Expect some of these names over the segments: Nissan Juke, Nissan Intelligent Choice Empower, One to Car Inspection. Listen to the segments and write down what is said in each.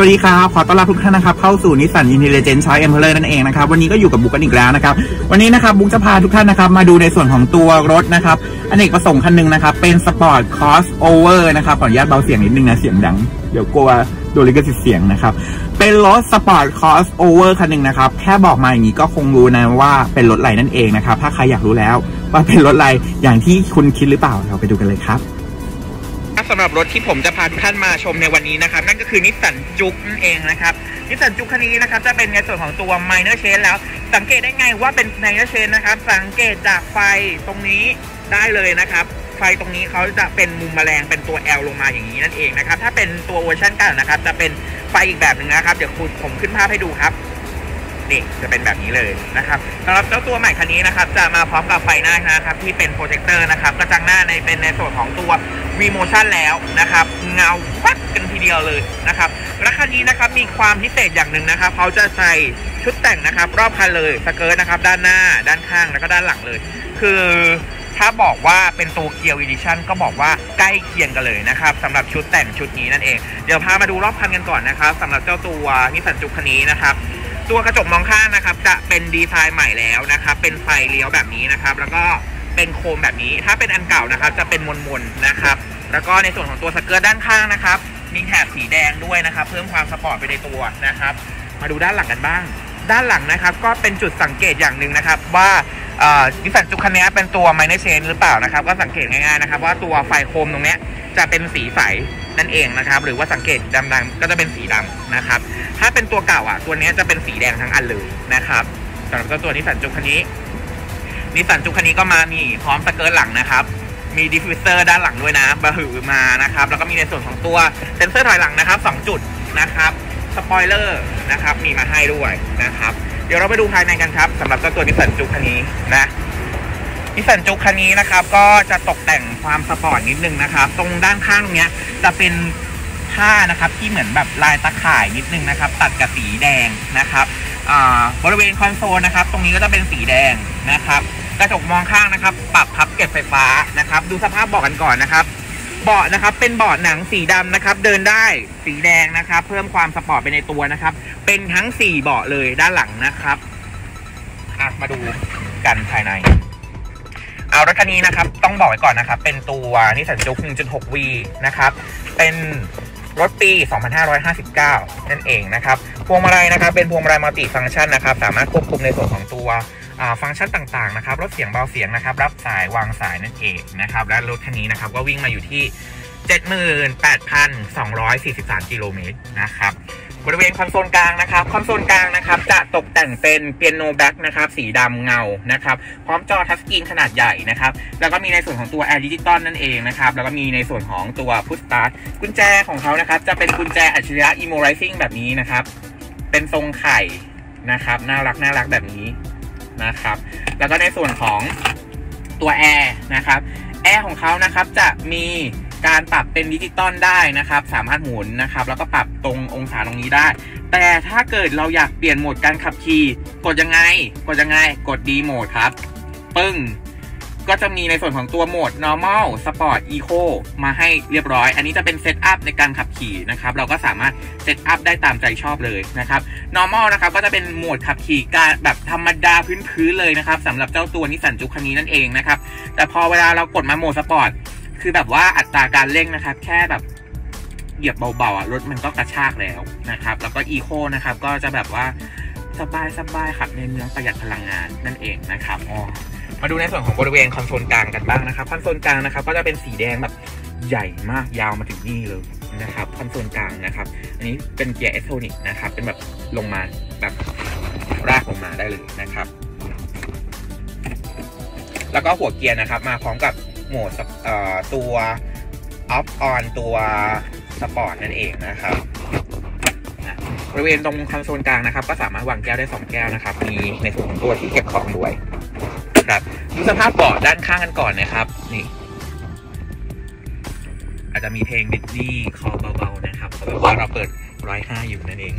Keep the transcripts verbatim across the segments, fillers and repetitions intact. สวัสดีครับขอต้อนรับทุกท่านนะครับเข้าสู่นิสสันอินเทลลิเจนซ์ช้อยส์เอ็มเพลอร์นั่นเองนะครับวันนี้ก็อยู่กับบุ๊กกันอีกแล้วนะครับวันนี้นะครับบุ๊กจะพาทุกท่านนะครับมาดูในส่วนของตัวรถนะครับอเนกประสงค์คันนึงนะครับเป็นสปอร์ตคอสโอเวอร์นะครับขออนุญาตเบาเสียงนิดนึงนะเสียงดังเดี๋ยวกลัวโดนลิขสิทธิ์เสียงนะครับเป็นรถสปอร์ตคอสโอเวอร์คันนึงนะครับแค่บอกมาอย่างนี้ก็คงรู้นะว่าเป็นรถอะไรนั่นเองนะครับถ้าใครอยากรู้แล้วว่าเป็นรถอะไรอย่างที่คุณคิดหรือเปล่าเราไปดูกันเลยครับสำหรับรถที่ผมจะพาทุกท่านมาชมในวันนี้นะครับนั่นก็คือนิสสันจุ๊กนั่นเองนะครับนิสสันจุ๊กคันนี้นะครับจะเป็นในส่วนของตัว minor shade แล้วสังเกตได้ไงว่าเป็น minor shade นะครับสังเกตจากไฟตรงนี้ได้เลยนะครับไฟตรงนี้เขาจะเป็นมุมแมลงเป็นตัว L ลงมาอย่างนี้นั่นเองนะครับถ้าเป็นตัวเวอร์ชันเก่านะครับจะเป็นไฟอีกแบบหนึ่งนะครับเดี๋ยวคุณผมขึ้นภาพให้ดูครับนี่จะเป็นแบบนี้เลยนะครับสำหรับเจ้าตัวใหม่คันนี้นะครับจะมาพร้อมกับไฟหน้านะครับที่เป็นโปรเจคเตอร์นะครับกระจังหน้าในเป็นในส่วนของตัววีโมชั่นแล้วนะครับเงาวัดกันทีเดียวเลยนะครับและคันนี้นะครับมีความพิเศษอย่างหนึ่งนะครับเขาจะใส่ชุดแต่งนะครับรอบคันเลยสเกิร์ตนะครับด้านหน้าด้านข้างแล้วก็ด้านหลังเลยคือถ้าบอกว่าเป็นตัวเกียร์อีดิชั่นก็บอกว่าใกล้เคียงกันเลยนะครับสำหรับชุดแต่งชุดนี้นั่นเองเดี๋ยวพามาดูรอบคันกันก่อนนะครับสำหรับเจ้าตัวนิสสันจุ๊กคันนี้นะครับตัวกระจกมองข้างนะครับจะเป็นดีไซน์ใหม่แล้วนะครับเป็นไฟเลี้ยวแบบนี้นะครับแล้วก็เป็นโคมแบบนี้ถ้าเป็นอันเก่านะครับจะเป็นมนมนนะครับแล้วก็ในส่วนของตัวสเกิร์ตด้านข้างนะครับมีแถบสีแดงด้วยนะครับเพิ่มความสปอร์ตไปในตัวนะครับมาดูด้านหลังกันบ้างด้านหลังนะครับก็เป็นจุดสังเกตอย่างหนึ่งนะครับว่านิสสันจุ๊กคันนี้เป็นตัว minor shade หรือเปล่านะครับก็สังเกตง่ายๆนะครับว่าตัวไฟโคมตรงนี้จะเป็นสีใสนั่นเองนะครับหรือว่าสังเกตดำๆก็จะเป็นสีดำนะครับถ้าเป็นตัวเก่าอ่ะตัวนี้จะเป็นสีแดงทั้งอันเลยนะครับสำหรับตัวนิสสันจุ๊กคันนี้นิสสันจุ๊กคันนี้ก็มามีพร้อมสเกิร์ตหลังนะครับมีดิฟฟิวเซอร์ด้านหลังด้วยนะบะหือมานะครับแล้วก็มีในส่วนของตัวเซ็นเซอร์ถอยหลังนะครับสองจุดนะครับสปอยเลอร์นะครับมีมาให้ด้วยนะครับเดี๋ยวเราไปดูภายในกันครับสำหรับตัวนิสสันจุ๊กคันนี้นะนิสสันจุ๊กคันนี้นะครับก็จะตกแต่งความสปอร์ตนิดนึงนะครับตรงด้านข้างตรงเนี้ยจะเป็นผ้านะครับที่เหมือนแบบลายตะข่ายนิดนึงนะครับตัดกับสีแดงนะครับบริเวณคอนโซลนะครับตรงนี้ก็จะเป็นสีแดงนะครับกระจกมองข้างนะครับปรับพับเก็บไฟฟ้านะครับดูสภาพเบาะกันก่อนนะครับเบาะนะครับเป็นเบาะหนังสีดำนะครับเดินได้สีแดงนะครับเพิ่มความสปอร์ตไปในตัวนะครับเป็นทั้งสี่เบาะเลยด้านหลังนะครับมาดูกันภายในเอารถคันนี้นะครับต้องบอกไว้ก่อนนะครับเป็นตัวนิสสันจุ๊ก หนึ่งจุดหก วี นะครับเป็นรถปีสองพันห้าร้อยห้าสิบเก้านั่นเองนะครับพวงมาลัยนะครับเป็นพวงมาลัยมัลติฟังก์ชันนะครับสามารถควบคุมในส่วนของตัวฟังก์ชันต่างๆนะครับลดเสียงเบาเสียงนะครับรับสายวางสายนั่นเองนะครับและรถคันนี้นะครับก็วิ่งมาอยู่ที่ เจ็ดหมื่นแปดพันสองร้อยสี่สิบสาม กิโลเมตรนะครับบริเวณคอนโซลกลางนะครับคอนโซลกลางนะครับจะตกแต่งเป็นเปียโนแบ็กนะครับสีดำเงานะครับพร้อมจอทัชสกรีนขนาดใหญ่นะครับแล้วก็มีในส่วนของตัวแอร์ดิจิตอลนั่นเองนะครับแล้วก็มีในส่วนของตัวพุชสตาร์ทกุญแจของเขานะครับจะเป็นกุญแจอัจฉริยะอีโมไรซิ่งแบบนี้นะครับเป็นทรงไข่นะครับน่ารักน่ารักแบบนี้นะครับแล้วก็ในส่วนของตัวแอร์นะครับแอร์ของเขานะครับจะมีการปรับเป็นดิจิตอลได้นะครับสามารถหมุนนะครับแล้วก็ปรับตรงองศาตรงนี้ได้แต่ถ้าเกิดเราอยากเปลี่ยนโหมดการขับขี่กดยังไงกดยังไงกด D โหมดครับปึ้งก็จะมีในส่วนของตัวโหมด normal sport eco มาให้เรียบร้อยอันนี้จะเป็นเซตอัพในการขับขี่นะครับเราก็สามารถเซตอัพได้ตามใจชอบเลยนะครับ normal นะครับก็จะเป็นโหมดขับขี่การแบบธรรมดาพื้นๆเลยนะครับสำหรับเจ้าตัวนิสสันจุ๊กคันนี้นั่นเองนะครับแต่พอเวลาเรากดมาโหมด sportคือแบบว่าอัตราการเร่งนะครับแค่แบบเหยียบเบาๆรถมันก็กระชากแล้วนะครับแล้วก็อีโคนะครับก็จะแบบว่าสบายสบายขับในเมืองประหยัดพลังงานนั่นเองนะครับอ๋อมาดูในส่วนของบริเวณคอนโซลกลางกันบ้างนะครับคอนโซลกลางนะครับก็จะเป็นสีแดงแบบใหญ่มากยาวมาถึงนี่เลยนะครับคอนโซลกลางนะครับอันนี้เป็นเกียร์เอสโทนิกนะครับเป็นแบบลงมาแบบรากลงมาได้เลยนะครับแล้วก็หัวเกียร์นะครับมาพร้อมกับโหมดตัวออฟออนตัวสปอร์ตนั่นเองนะครับบริเวณตรงคอนโซลกลางนะครับก็สามารถวางแก้วได้สองแก้วนะครับมีในส่วนของตัวที่เก็บของด้วยครับดูสภาพเบาะด้านข้างกันก่อนนะครับนี่อาจจะมีเพลงดิสนีย์คอเบาๆนะครับเพราะว่าเราเปิดร้อยห้าอยู่นั่นเอง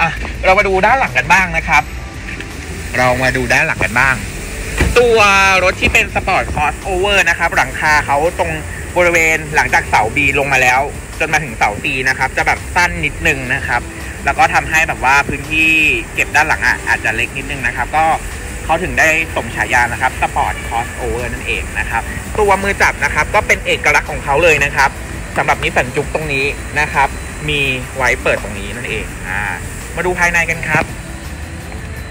อ่ะเรามาดูด้านหลังกันบ้างนะครับเรามาดูด้านหลังกันบ้างตัวรถที่เป็นสปอร์ตคอสโอเวอร์นะครับหลังคาเขาตรงบริเวณหลังจากเสาบีลงมาแล้ว จนมาถึงเสาตีนะครับจะแบบสั้นนิดนึงนะครับแล้วก็ทำให้แบบว่าพื้นที่เก็บด้านหลังอ่ะอาจจะเล็กนิดนึงนะครับก็เขาถึงได้สมฉายานะครับสปอร์ตคอสโอเวอร์นั่นเองนะครับตัวมือจับนะครับก็เป็นเอกลักษณ์ของเขาเลยนะครับสำหรับนิสสันจุ๊กตรงนี้นะครับมีไว้เปิดตรงนี้นั่นเองอ่ามาดูภายในกันครับ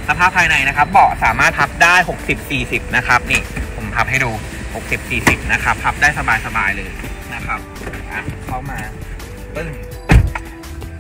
สภาพภายในนะครับเบาะสามารถพับได้หกสิบสี่สิบนะครับนี่ผมพับให้ดูหกสิบสี่สิบนะครับพับได้สบายๆเลยนะครับอ่ะเข้ามาปึ้ง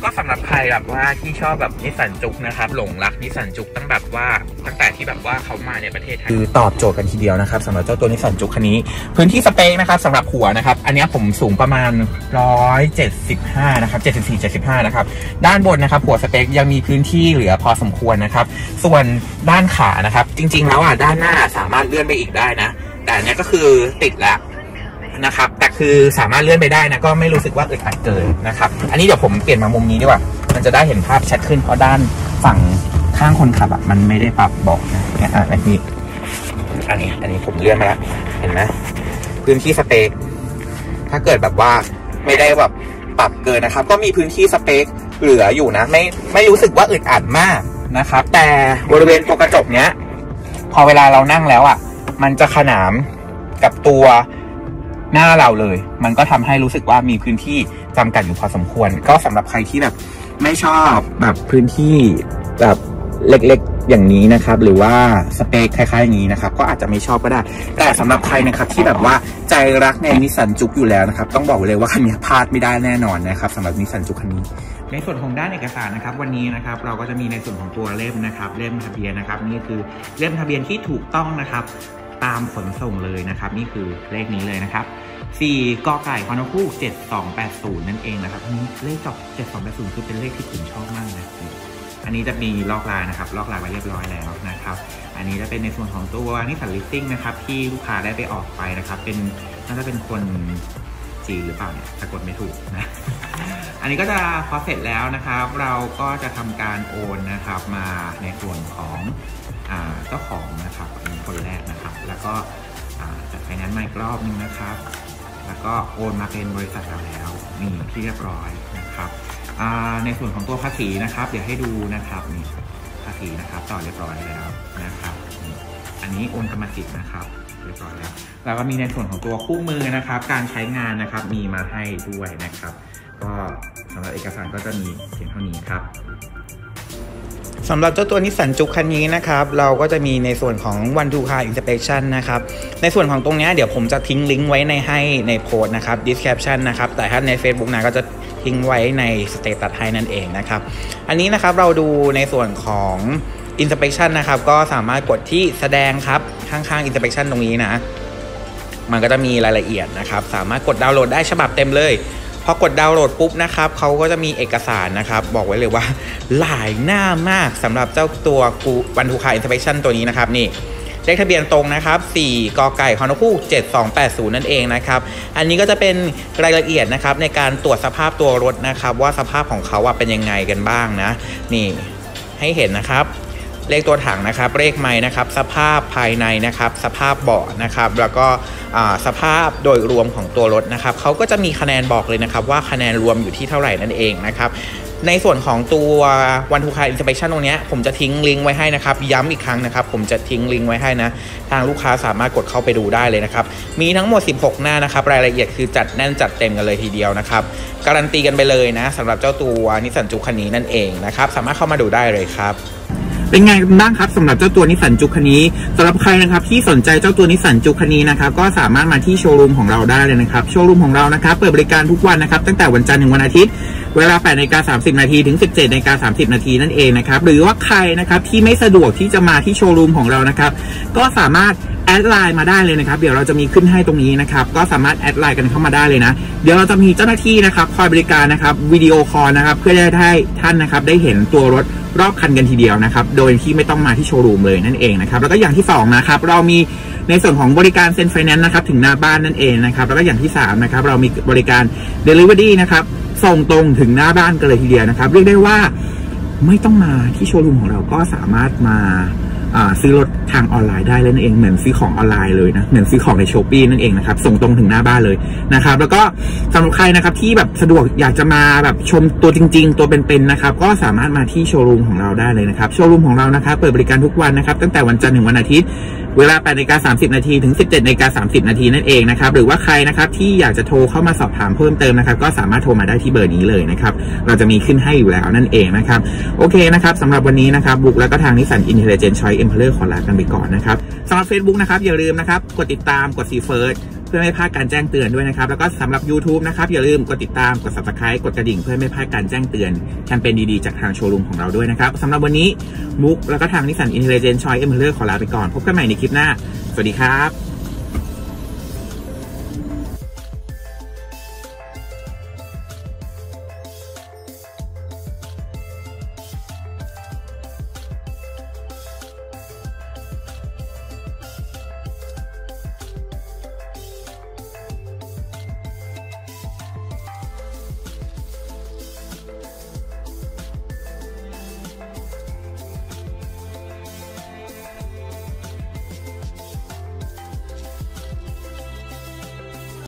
ก็สำหรับใครแบบว่าที่ชอบแบบนิสสันจุ๊กนะครับหลงรักนิสสันจุ๊กตั้งแบบว่าตั้งแต่ที่แบบว่าเขามาในประเทศไทยคือตอบโจทย์กันทีเดียวนะครับสำหรับเจ้าตัวนิสสันจุ๊กคันนี้พื้นที่สเปคนะครับสำหรับหัวนะครับอันนี้ผมสูงประมาณหนึ่งร้อยเจ็ดสิบห้านะครับเจ็ดสิบสี่ เจ็ดสิบห้านะครับด้านบนนะครับหัวสเปคยังมีพื้นที่เหลือพอสมควรนะครับส่วนด้านขานะครับจริงๆแล้วอ่ะด้านหน้าสามารถเลื่อนไปอีกได้นะแต่อันนี้ก็คือติดแล้วนะครับแต่คือสามารถเลื่อนไปได้นะก็ไม่รู้สึกว่าอึดอัดเกินนะครับอันนี้เดี๋ยวผมเปลี่ยนมามุมนี้ดีกว่ามันจะได้เห็นภาพชัดขึ้นเพราะด้านฝั่งข้างคนขับอ่ะมันไม่ได้ปรับเบาะนะอันนี้อันนี้อันนี้ผมเลื่อนมาแล้วเห็นไหมพื้นที่สเปคถ้าเกิดแบบว่าไม่ได้แบบปรับเกินนะครับก็มีพื้นที่สเปคเหลืออยู่นะไม่ไม่รู้สึกว่าอึดอัดมากนะครับแต่บริเวณตัวกระจกเนี้ยพอเวลาเรานั่งแล้วอ่ะมันจะขนานกับตัวหน้าเราเลยมันก็ทำให้รู้สึกว่ามีพื้นที่จำกัดอยู่พอสมควรก็สำหรับใครที่แบบไม่ชอบแบบพื้นที่แบบเล็กๆอย่างนี้นะครับหรือว่าสเปคคล้ายๆอย่างนี้นะครับก็อาจจะไม่ชอบก็ได้แต่สำหรับใครนะครับที่แบบว่าใจรักในนิสสันจุ๊กอยู่แล้วนะครับต้องบอกเลยว่าคันนี้พลาดไม่ได้แน่นอนนะครับสำหรับนิสสันจุ๊กคันนี้ในส่วนของด้านเอกสารนะครับวันนี้นะครับเราก็จะมีในส่วนของตัวเล่มนะครับเล่มทะเบียนนะครับนี่คือเล่มทะเบียนที่ถูกต้องนะครับตามขนส่งเลยนะครับนี่คือเลขนี้เลยนะครับสี่ กไก่ คอนอคู เจ็ดสองแปดศูนย์นั่นเองนะครับนี่เลขจบเจ็ดสองแปดศูนย์คือเป็นเลขที่ผมชอบมากนะอันนี้จะมีลอกลายนะครับลอกลายไว้เรียบร้อยแล้วนะครับอันนี้จะเป็นในส่วนของตัวนิสสันลิสติ้งนะครับที่ลูกค้าได้ไปออกไปนะครับเป็นน่าจะเป็นคนจีนหรือเปล่าเนี่ยสะกดไม่ถูกนะอันนี้ก็จะพอเสร็จแล้วนะครับเราก็จะทำการโอนนะครับมาในส่วนของเจ้าของนะครับเป็นคนแรกนะครับแล้วก็จัดไฟแนนซ์มาอีกรอบนึงนะครับแล้วก็โอนมาเป็นบริษัทเราแล้วนี่ที่เรียบร้อยนะครับในส่วนของตัวภาษีนะครับเดี๋ยวให้ดูนะครับนี่ภาษีนะครับต่อเรียบร้อยแล้วนะครับอันนี้โอนกรรมสิทธิ์นะครับเรียบร้อยแล้วแล้วก็มีในส่วนของตัวคู่มือนะครับการใช้งานนะครับมีมาให้ด้วยนะครับก็สำหรับเอกสารก็จะมีเพียงเท่านี้ครับสำหรับเจ้าตัวนิสสันจุ๊กคันนี้นะครับเราก็จะมีในส่วนของ One to Car Inspection นะครับในส่วนของตรงนี้เดี๋ยวผมจะทิ้งลิงก์ไว้ในให้ในโพสต์นะครับ Description นะครับแต่ถ้าใน Facebook นะก็จะทิ้งไว้ในสเตตัสให้นั่นเองนะครับอันนี้นะครับเราดูในส่วนของ Inspection นะครับก็สามารถกดที่แสดงครับข้างๆ Inspection ตรงนี้นะมันก็จะมีรายละเอียดนะครับสามารถกดดาวน์โหลดได้ฉบับเต็มเลยพอกดดาวน์โหลดปุ๊บนะครับเขาก็จะมีเอกสารนะครับบอกไว้เลยว่าหลายหน้ามากสำหรับเจ้าตัวกูวันทูคาอินสเปคชั่นตัวนี้นะครับนี่เลขทะเบียนตรงนะครับสี่ กไก่ คอนอคู เจ็ดสองแปดศูนย์นั่นเองนะครับอันนี้ก็จะเป็นรายละเอียดนะครับในการตรวจสภาพตัวรถนะครับว่าสภาพของเขาเป็นยังไงกันบ้างนะนี่ให้เห็นนะครับเลขตัวถังนะครับเลขไม้นะครับสภาพภายในนะครับสภาพเบาะนะครับแล้วก็สภาพโดยรวมของตัวรถนะครับเขาก็จะมีคะแนนบอกเลยนะครับว่าคะแนนรวมอยู่ที่เท่าไหร่นั่นเองนะครับในส่วนของตัว One to Car Inspection ตรงนี้ผมจะทิ้งลิงก์ไว้ให้นะครับย้ำอีกครั้งนะครับผมจะทิ้งลิงก์ไว้ให้นะทางลูกค้าสามารถกดเข้าไปดูได้เลยนะครับมีทั้งหมดสิบหกหน้านะครับรายละเอียดคือจัดแน่นจัดเต็มกันเลยทีเดียวนะครับการันตีกันไปเลยนะสำหรับเจ้าตัวนิสสันจุ๊กคันนี้นั่นเองนะครับสามารถเข้ามาดูได้เลยครับเป็นไงบ้างครับสำหรับเจ้าตัวนิสสันจุ๊กคันนี้สำหรับใครนะครับที่สนใจเจ้าตัวนิสสันจุ๊กคันนี้นะครับก็สามารถมาที่โชว์รูมของเราได้เลยนะครับโชว์รูมของเรานะครับเปิดบริการทุกวันนะครับตั้งแต่วันจันทร์ถึงวันอาทิตย์เวลา แปดนาฬิกาสามสิบนาที ถึง สิบเจ็ดนาฬิกาสามสิบนาที นั่นเองนะครับหรือว่าใครนะครับที่ไม่สะดวกที่จะมาที่โชว์รูมของเรานะครับก็สามารถแอดไลน์มาได้เลยนะครับเดี๋ยวเราจะมีขึ้นให้ตรงนี้นะครับก็สามารถแอดไลน์กันเข้ามาได้เลยนะเดี๋ยวเราจะมีเจ้าหน้าที่นะครับคอยบริการนะครับวิดีโอคอลนะครับเพื่อจะให้ท่านนะครับได้เห็นตัวรถรอบคันกันทีเดียวนะครับโดยที่ไม่ต้องมาที่โชว์รูมเลยนั่นเองนะครับแล้วก็อย่างที่สองนะครับเรามีในส่วนของบริการเซ็นไฟแนนซ์นะครับถึงหน้าบ้านนั่นเองนะครับแล้วก็อย่างที่สามนะครับเรามีบริการ Delivery นะครับส่งตรงถึงหน้าบ้านกันเลยทีเดียวนะครับเรียกได้ว่าไม่ต้องมาที่โชว์รูมของเราก็สามารถมา ซื้อรถทางออนไลน์ได้เลยนั่นเองเหมือนซื้อของออนไลน์เลยนะเหมือนซื้อของใน Shopee นั่นเองนะครับส่งตรงถึงหน้าบ้านเลยนะครับแล้วก็สำหรับใครนะครับที่แบบสะดวกอยากจะมาแบบชมตัวจริงๆตัวเป็นๆนะครับก็สามารถมาที่โชว์รูมของเราได้เลยนะครับโชว์รูมของเรานะครับเปิดบริการทุกวันนะครับตั้งแต่วันจันทร์ถึงวันอาทิตย์เวลา แปดนาฬิกาสามสิบนาที ถึง สิบเจ็ดนาฬิกาสามสิบนาที นั่นเองนะครับหรือว่าใครนะครับที่อยากจะโทรเข้ามาสอบถามเพิ่มเติมนะครับก็สามารถโทรมาได้ที่เบอร์นี้เลยนะครับเราจะมีขึ้นให้อยู่แล้วนั่นเองนะครับโอเคนะครับสำหรับวันนี้นะครับบุ๊กแล้วก็ทาง Nissan Intelligent Choice Empower ขอลากันไปก่อนนะครับสำหรับ Facebook นะครับอย่าลืมนะครับกดติดตามกด See First เพื่อไม่พลาดการแจ้งเตือนด้วยนะครับแล้วก็สำหรับ YouTube นะครับอย่าลืมกดติดตามกด Subscribe กดกระดิ่งเพื่อไม่พลาดการแจ้งเตือนแคมเปญดีๆจากทางโชว์รูมของเราด้วยนะครับสำหรับวันนี้บุ๊กแล้วก็ทาง Nissan Intelligent Choice Empower ขอลาไปก่อนพบกันใหม่ในคลิปหน้าสวัสดีครับ